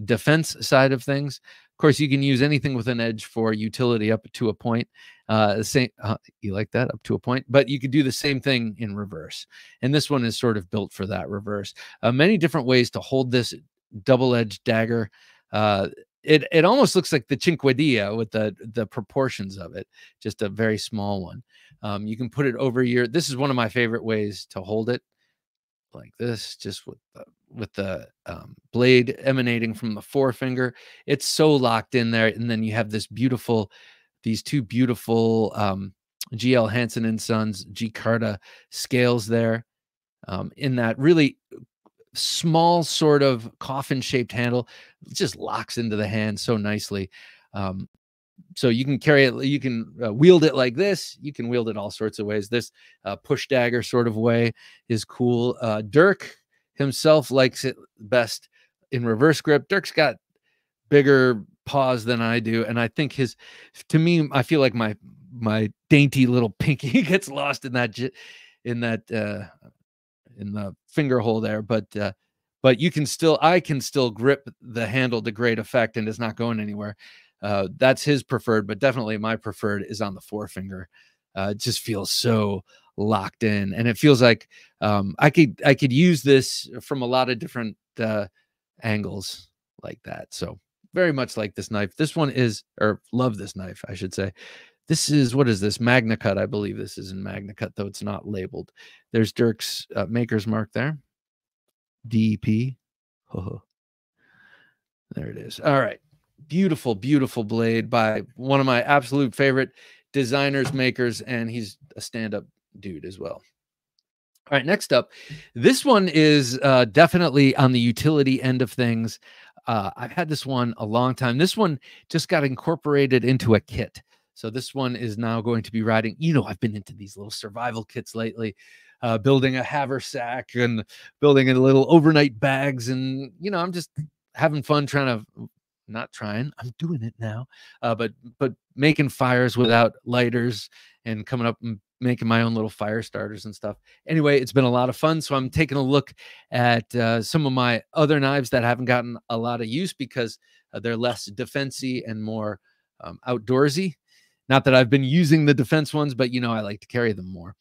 defense side of things. Of course, you can use anything with an edge for utility up to a point. You like that, up to a point, but you could do the same thing in reverse. And this one is sort of built for that reverse. Many different ways to hold this double-edged dagger. It almost looks like the Cinquedilla with the proportions of it, just a very small one. You can put it over your, this is one of my favorite ways to hold it, like this, just with the blade emanating from the forefinger. It's so locked in there. And then you have this beautiful, these two beautiful GL Hansen and Sons G-Carta scales there in that really small sort of coffin-shaped handle. It just locks into the hand so nicely. So you can carry it, you can wield it like this. You can wield it all sorts of ways. This push dagger sort of way is cool. Dirk himself likes it best in reverse grip. Dirk's got bigger paws than I do, and I think his, to me, I feel like my dainty little pinky gets lost in the finger hole there. But you can still, I can still grip the handle to great effect, and it's not going anywhere. That's his preferred, but definitely my preferred is on the forefinger. It just feels so locked in, and it feels like I could use this from a lot of different angles like that. So very much like this knife. This one is, or love this knife, I should say. This is, what is this? Magna Cut. I believe this is in Magna Cut, though it's not labeled. There's Dirk's maker's mark there. DP. There it is. All right. beautiful, beautiful blade by one of my absolute favorite designers, makers, and he's a stand-up dude as well. All right, next up, this one is definitely on the utility end of things. I've had this one a long time. This one just got incorporated into a kit. So this one is now going to be riding, you know, I've been into these little survival kits lately, building a haversack and building a little overnight bags. And, you know, I'm just having fun trying to, not trying, I'm doing it now, but making fires without lighters and coming up and making my own little fire starters and stuff. Anyway, it's been a lot of fun. So I'm taking a look at some of my other knives that haven't gotten a lot of use because they're less defensive and more outdoorsy. Not that I've been using the defense ones, but, you know, I like to carry them more.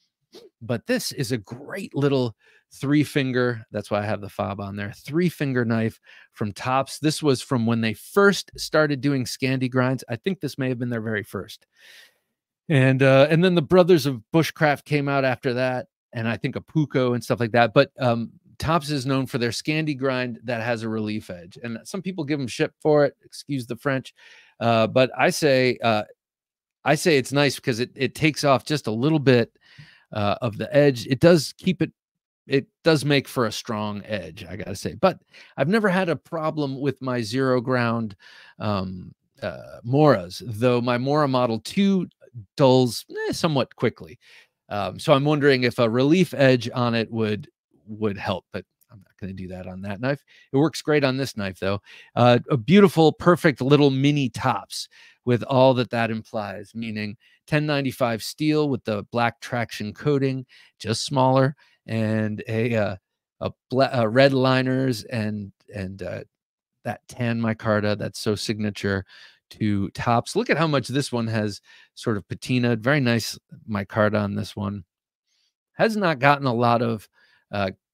But this is a great little three-finger, that's why I have the fob on there, three-finger knife from Tops. This was from when they first started doing Scandi grinds. I think this may have been their very first. And then the Brothers of Bushcraft came out after that, and I think a Puko and stuff like that. But Tops is known for their Scandi grind that has a relief edge. And some people give them shit for it, excuse the French. But I say it's nice because it takes off just a little bit of the edge. It does keep it. It does make for a strong edge, I got to say. But I've never had a problem with my zero ground Moras, though my Mora Model 2 dulls somewhat quickly. So I'm wondering if a relief edge on it would help, but I'm not going to do that on that knife. It works great on this knife, though. A beautiful, perfect little mini Tops with all that implies, meaning 1095 steel with the black traction coating, just smaller, and a red liners and that tan micarta that's so signature to Tops. Look at how much this one has sort of patinaed. Very nice micarta on this one. Has not gotten a lot of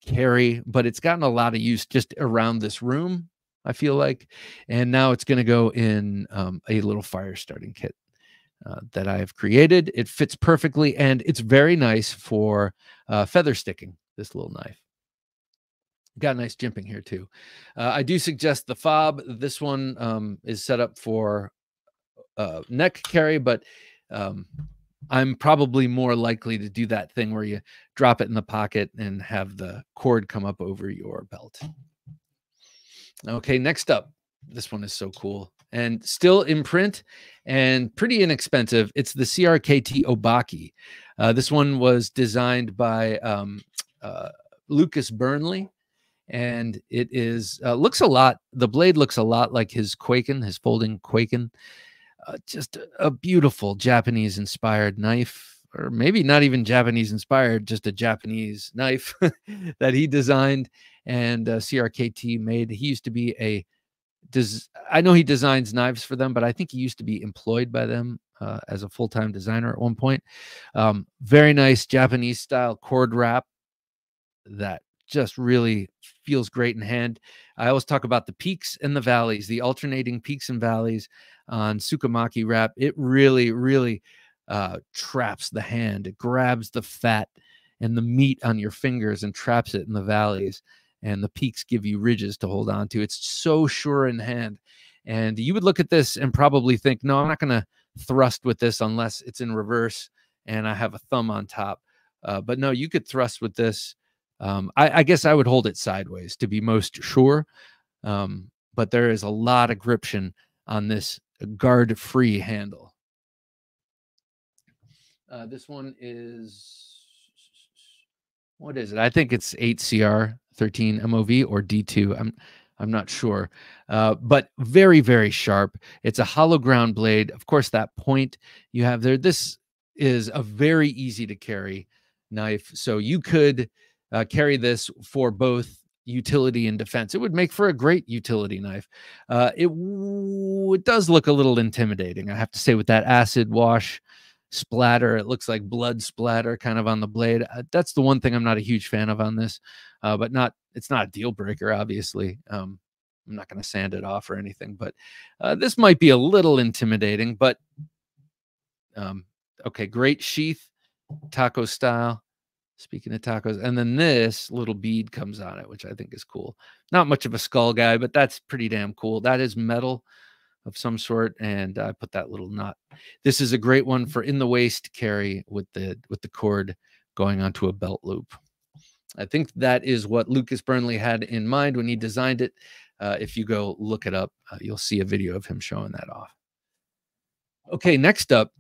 carry, but it's gotten a lot of use just around this room, I feel like. And now it's going to go in a little fire starting kit that I have created. It fits perfectly, and it's very nice for feather sticking, this little knife. Got nice jimping here too. I do suggest the fob. This one is set up for neck carry, but I'm probably more likely to do that thing where you drop it in the pocket and have the cord come up over your belt. Okay, next up. This one is so cool and still in print and pretty inexpensive. It's the CRKT Obaki. This one was designed by Lucas Burnley. And it is looks a lot. The blade looks a lot like his Kwaken, his folding Kwaken. Just a beautiful Japanese-inspired knife, or maybe not even Japanese-inspired, just a Japanese knife that he designed and CRKT made. He used to be I know he designs knives for them, but I think he used to be employed by them as a full-time designer at one point. Very nice Japanese-style cord wrap that just really feels great in hand. I always talk about the peaks and the valleys, the alternating peaks and valleys on Tsukumaki wrap. It really, really traps the hand. It grabs the fat and the meat on your fingers and traps it in the valleys. And the peaks give you ridges to hold on to. It's so sure in hand. And you would look at this and probably think, no, I'm not going to thrust with this unless it's in reverse and I have a thumb on top. But no, you could thrust with this. I guess I would hold it sideways to be most sure, but there is a lot of gription on this guard-free handle. This one is, what is it? I think it's 8CR, 13 MOV, or D2. I'm not sure, but very, very sharp. It's a hollow ground blade. Of course, that point you have there, this is a very easy-to-carry knife, so you could carry this for both utility and defense. It would make for a great utility knife. It does look a little intimidating, I have to say, with that acid wash splatter. It looks like blood splatter kind of on the blade. That's the one thing I'm not a huge fan of on this, but it's not a deal breaker, obviously. I'm not going to sand it off or anything, but this might be a little intimidating, but okay, great sheath, taco style. Speaking of tacos, and then this little bead comes on it, which I think is cool. Not much of a skull guy, but that's pretty damn cool. That is metal. of some sort, and I put that little knot. This is a great one for in the waist carry with the cord going onto a belt loop. I think that is what Lucas Burnley had in mind when he designed it. If you go look it up, you'll see a video of him showing that off. Okay, next up,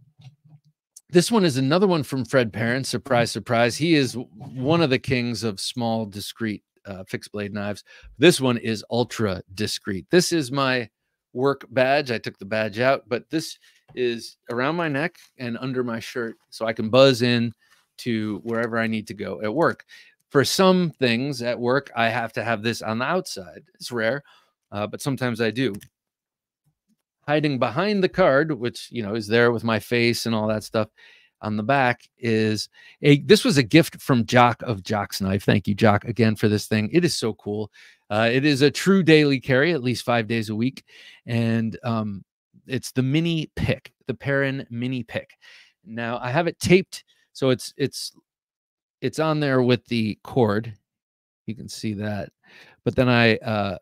this one is another one from Fred Perrin. Surprise, surprise. He is one of the kings of small, discreet fixed blade knives. This one is ultra discreet. This is my work badge. I took the badge out, but this is around my neck and under my shirt, so I can buzz in to wherever I need to go at work. For some things at work, I have to have this on the outside. It's rare, but sometimes I do. Hiding behind the card, which, you know, is there with my face and all that stuff on the back, is this was a gift from Jock of Jock's Knife. Thank you, Jock, again for this thing. It is so cool. It is a true daily carry, at least 5 days a week. And it's the mini pick, the Perrin mini pick. Now I have it taped, so it's on there with the cord. You can see that. But then I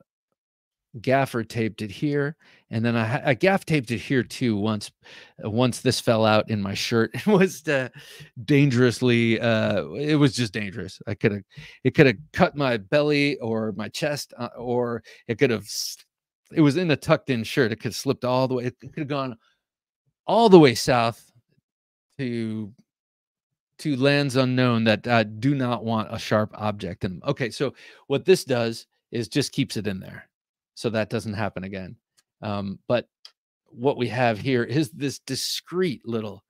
gaffer taped it here, and then I gaff taped it here too once this fell out in my shirt. It was dangerously it was just dangerous. I could have, it could have cut my belly or my chest, or it could have, it was in a tucked in shirt, it could have slipped all the way, it could have gone all the way south to lands unknown that do not want a sharp object in them. Okay, so what this does is just keeps it in there, so that doesn't happen again. But what we have here is this discreet little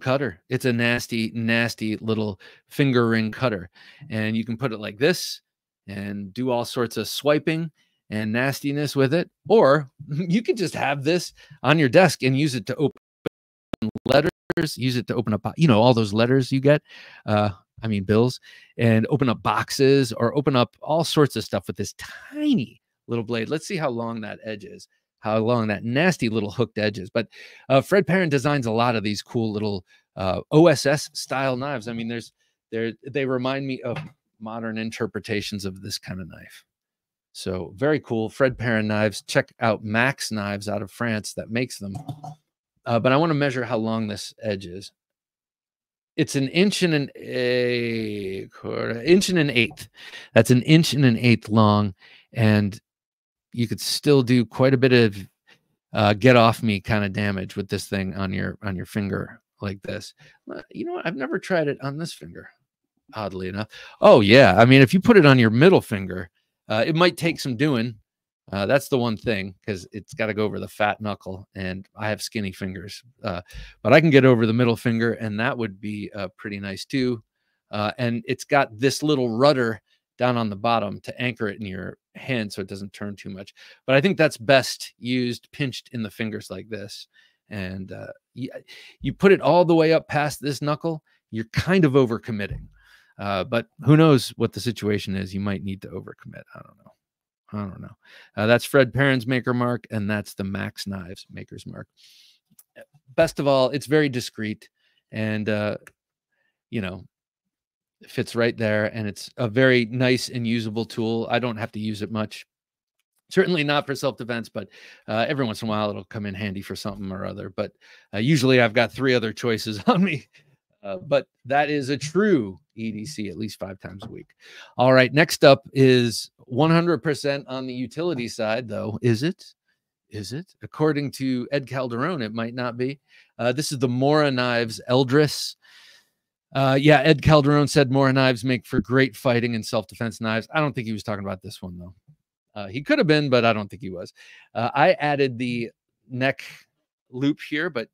cutter. It's a nasty, nasty little finger ring cutter. And you can put it like this and do all sorts of swiping and nastiness with it. Or you can just have this on your desk and use it to open letters, use it to open up, you know, all those letters you get. I mean, bills, and open up boxes or open up all sorts of stuff with this tiny little blade. Let's see how long that edge is, how long that nasty little hooked edge is. But Fred Perrin designs a lot of these cool little OSS style knives. I mean, they remind me of modern interpretations of this kind of knife. So very cool. Fred Perrin knives. Check out Max Knives out of France that makes them. But I want to measure how long this edge is. It's an inch and a quarter, inch and an eighth. That's an inch and an eighth long. And you could still do quite a bit of get off me kind of damage with this thing on your finger like this. You know what? I've never tried it on this finger, oddly enough. Oh, yeah. I mean, if you put it on your middle finger, it might take some doing. That's the one thing, because it's got to go over the fat knuckle, and I have skinny fingers, but I can get over the middle finger, and that would be pretty nice too. And it's got this little rudder down on the bottom to anchor it in your hand so it doesn't turn too much. But I think that's best used pinched in the fingers like this. And you put it all the way up past this knuckle, you're kind of overcommitting. But who knows what the situation is? You might need to overcommit. I don't know. That's Fred Perrin's maker mark, and that's the Max Knives maker's mark. Best of all, it's very discreet, and you know, it fits right there, and it's a very nice and usable tool. I don't have to use it much, certainly not for self-defense, but every once in a while it'll come in handy for something or other. But usually I've got three other choices on me. But that is a true EDC, at least 5 times a week. All right, next up is 100% on the utility side, though. Is it? Is it? According to Ed Calderon, it might not be. This is the Mora Knives Eldris. Yeah, Ed Calderon said Mora Knives make for great fighting and self-defense knives. I don't think he was talking about this one, though. He could have been, but I don't think he was. I added the neck loop here, but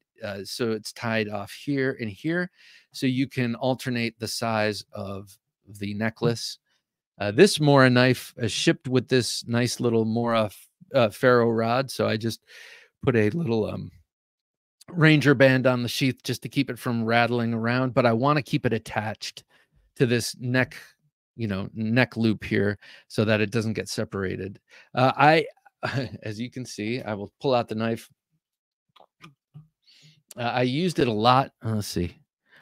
so it's tied off here and here, so you can alternate the size of the necklace. This Mora knife is shipped with this nice little Mora ferro rod, so I just put a little ranger band on the sheath just to keep it from rattling around, but I want to keep it attached to this neck, you know, neck loop here so that it doesn't get separated. As you can see, I will pull out the knife. I used it a lot. Let's see.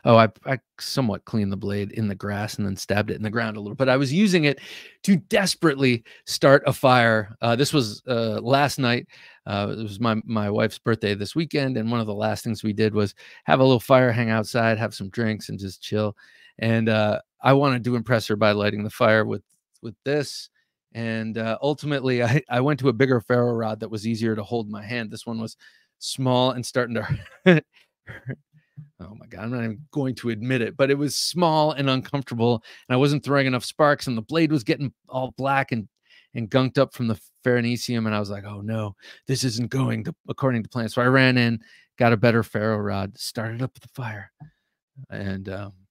Oh, I somewhat cleaned the blade in the grass and then stabbed it in the ground a little, but I was using it to desperately start a fire. This was last night. It was my wife's birthday this weekend, and one of the last things we did was have a little fire, hang outside, have some drinks, and just chill. And I wanted to impress her by lighting the fire with this. And ultimately, I went to a bigger ferro rod that was easier to hold in my hand. This one was small and starting to oh my God, I'm not even going to admit it, but it was small and uncomfortable, and I wasn't throwing enough sparks, and the blade was getting all black and gunked up from the ferrinesium, and I was like, oh no, this isn't going according to plan. So I ran in, got a better ferro rod, started up the fire, and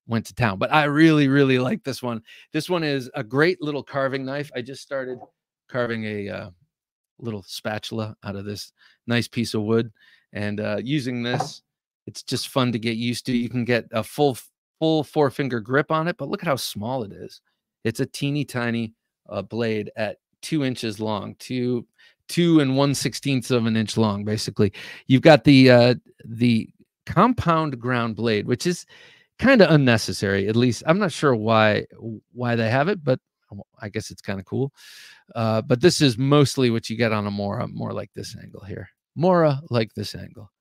went to town. But I really, really like this one. This one is a great little carving knife. I just started carving a little spatula out of this nice piece of wood, and using this, it's just fun to get used to. You can get a full four finger grip on it, but look at how small it is. It's a teeny tiny blade at 2 inches long, two and 1/16 of an inch long. Basically, you've got the compound ground blade, which is kind of unnecessary. At least I'm not sure why they have it, but I guess it's kind of cool. But this is mostly what you get on a Mora, more like this angle here. Mora like this angle.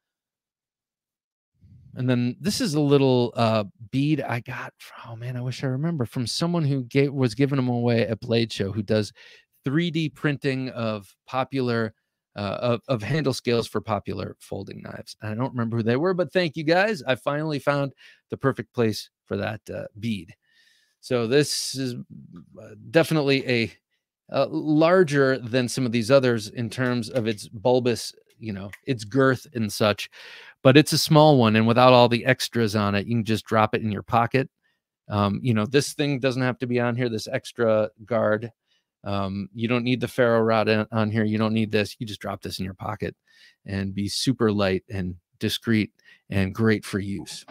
And then this is a little bead I got. Oh man, I wish I remember, from someone who was giving them away at Blade Show, who does 3D printing of popular of handle scales for popular folding knives. And I don't remember who they were, but thank you guys. I finally found the perfect place for that bead. So this is definitely a larger than some of these others in terms of its bulbous, you know, its girth and such, but it's a small one. And without all the extras on it, you can just drop it in your pocket. You know, this thing doesn't have to be on here, this extra guard. You don't need the ferro rod on here. You don't need this. You just drop this in your pocket and be super light and discreet and great for use.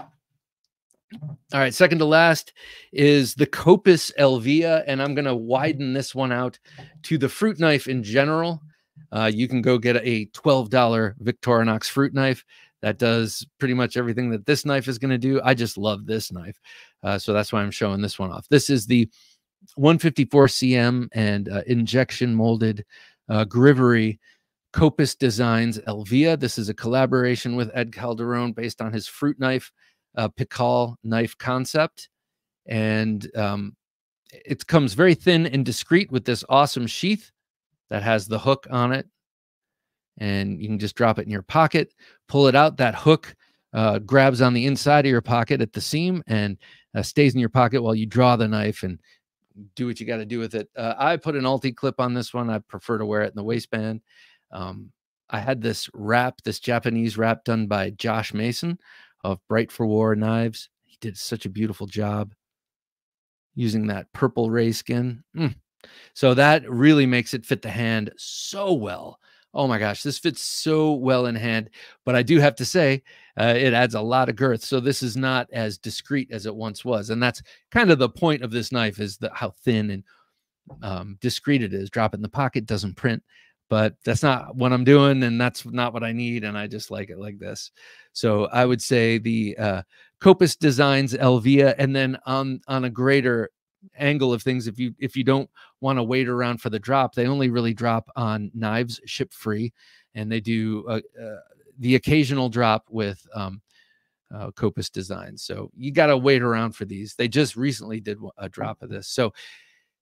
All right, second to last is the Copus Elvia, and I'm going to widen this one out to the fruit knife in general. You can go get a $12 Victorinox fruit knife that does pretty much everything that this knife is going to do. I just love this knife, so that's why I'm showing this one off. This is the 154 cm and injection molded Grivery Copus Designs Elvia. This is a collaboration with Ed Calderon based on his fruit knife Pical knife concept, and it comes very thin and discreet with this awesome sheath that has the hook on it, and you can just drop it in your pocket, pull it out. That hook grabs on the inside of your pocket at the seam and stays in your pocket while you draw the knife and do what you got to do with it. I put an Alti clip on this one. I prefer to wear it in the waistband. I had this wrap, this Japanese wrap done by Josh Mason of Bright for War Knives. He did such a beautiful job using that purple ray skin. So that really makes it fit the hand so well. Oh my gosh, this fits so well in hand, but I do have to say it adds a lot of girth. So this is not as discreet as it once was. And that's kind of the point of this knife, is how thin and discreet it is. Drop it in the pocket, doesn't print. But that's not what I'm doing, and that's not what I need, and I just like it like this. So I would say the Copus Designs Elvia, and then on a greater angle of things, if you don't want to wait around for the drop, they only really drop on knives ship free, and they do the occasional drop with Copus Designs. So you got to wait around for these. They just recently did a drop of this. So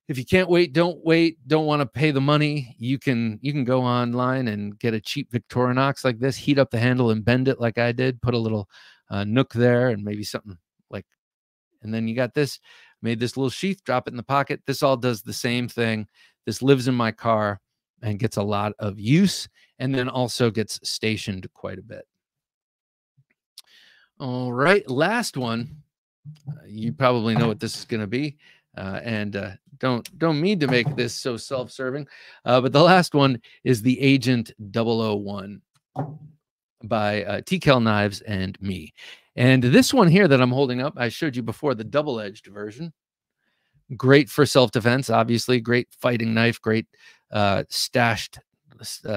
if you can't wait, don't want to pay the money, you can go online and get a cheap Victorinox like this, heat up the handle and bend it like I did, put a little nook there and maybe something like, and then you got this, made this little sheath, drop it in the pocket. This all does the same thing. This lives in my car and gets a lot of use, and then also gets stationed quite a bit. All right, last one. You probably know what this is going to be. Don't mean to make this so self-serving, but the last one is the Agent 001 by T.Kell Knives and me. And this one here that I'm holding up, I showed you before, the double-edged version. Great for self-defense, obviously. Great fighting knife, great stashed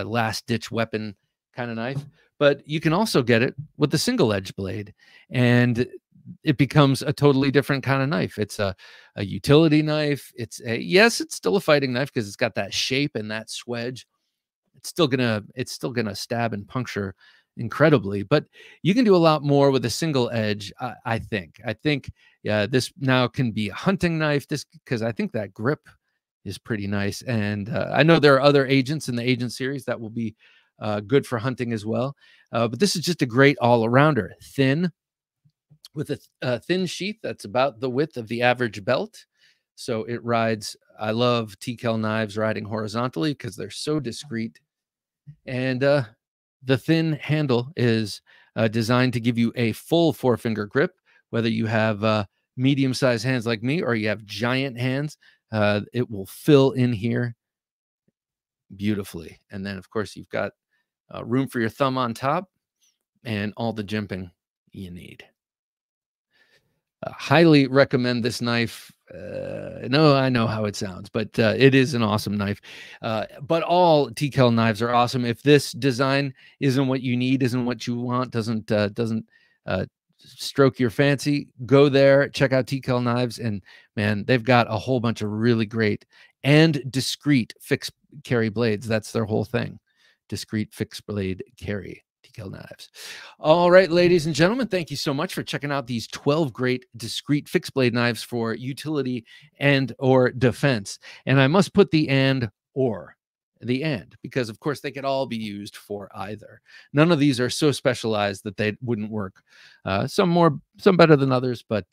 last-ditch weapon kind of knife. But you can also get it with the single-edged blade. And it becomes a totally different kind of knife. It's a utility knife. It's a, yes, it's still a fighting knife because it's got that shape and that swedge. It's still gonna stab and puncture incredibly, but you can do a lot more with a single edge. I think yeah, this now can be a hunting knife, this, because I think that grip is pretty nice. And I know there are other agents in the Agent series that will be good for hunting as well, but this is just a great all-arounder, thin, with a thin sheath that's about the width of the average belt. So it rides, I love T.Kell Knives riding horizontally because they're so discreet. And the thin handle is designed to give you a full four-finger grip, whether you have medium-sized hands like me or you have giant hands. It will fill in here beautifully. And then, of course, you've got room for your thumb on top and all the jimping you need. Highly recommend this knife. No, I know how it sounds, but it is an awesome knife. But all T.Kell Knives are awesome. If this design isn't what you need, isn't what you want, doesn't stroke your fancy, go there, check out T.Kell Knives, and man, they've got a whole bunch of really great and discreet fixed carry blades. That's their whole thing, discreet fixed blade carry. T.Kell Knives. All right, ladies and gentlemen, thank you so much for checking out these 12 great discrete fixed blade knives for utility and or defense. And I must put the and or, the and, because of course they could all be used for either. None of these are so specialized that they wouldn't work. Some more, some better than others, but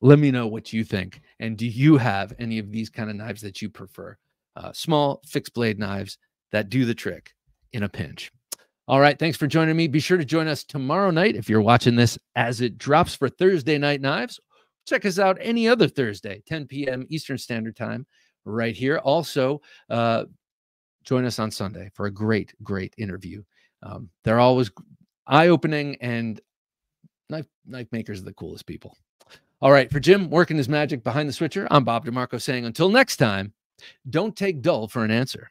let me know what you think. And do you have any of these kind of knives that you prefer? Small fixed blade knives that do the trick in a pinch. All right, thanks for joining me. Be sure to join us tomorrow night if you're watching this as it drops for Thursday Night Knives. Check us out any other Thursday, 10 p.m. Eastern Standard Time, right here. Also, join us on Sunday for a great, great interview. They're always eye-opening, and knife makers are the coolest people. All right, for Jim, working his magic behind the switcher, I'm Bob DeMarco saying until next time, don't take dull for an answer.